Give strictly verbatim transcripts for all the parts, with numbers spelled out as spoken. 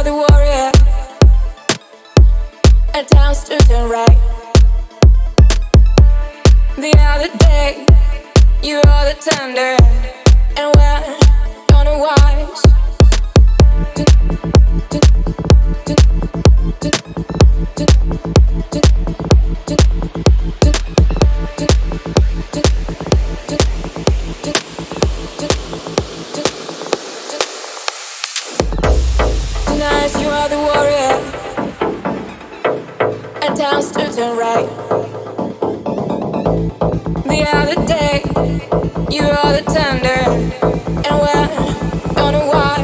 are the warrior, and time's to turn right. The other day, you are the thunder, and we're on a watch. Tonight you are the warrior, and time's to turn right. The other day, you are the thunder, and we're gonna watch.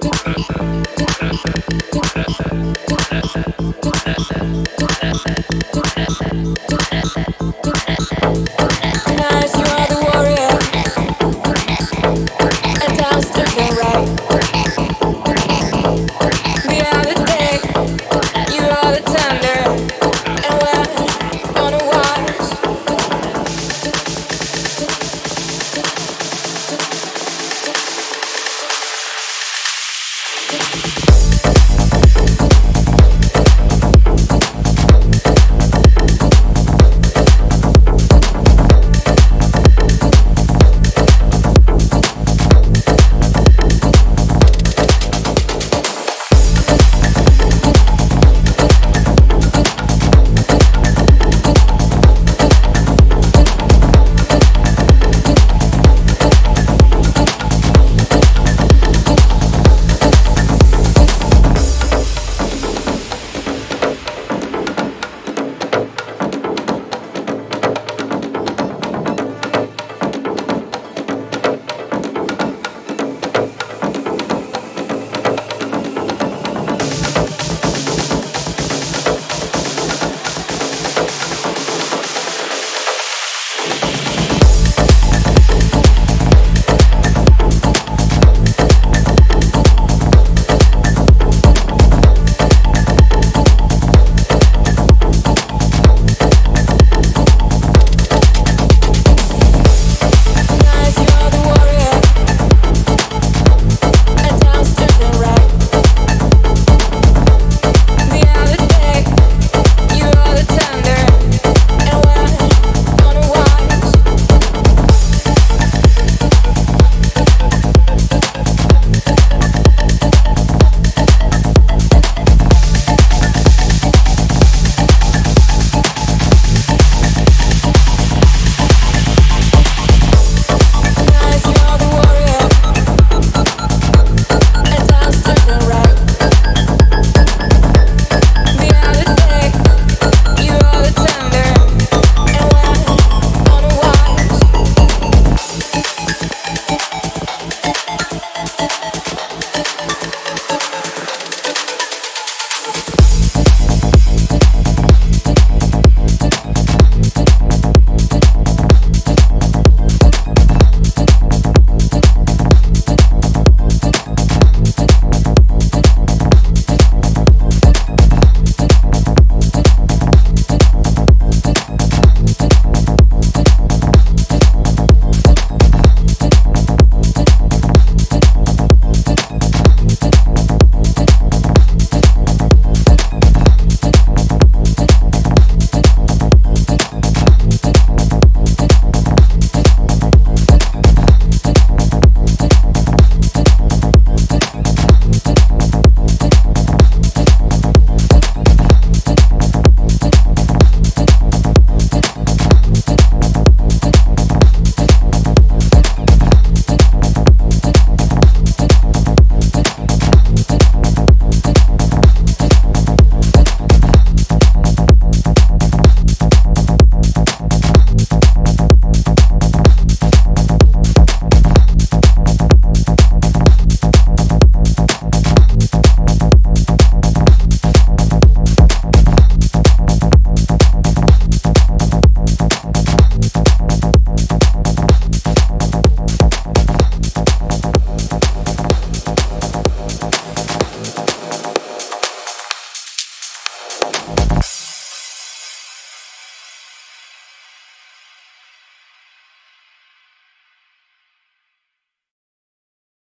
Don't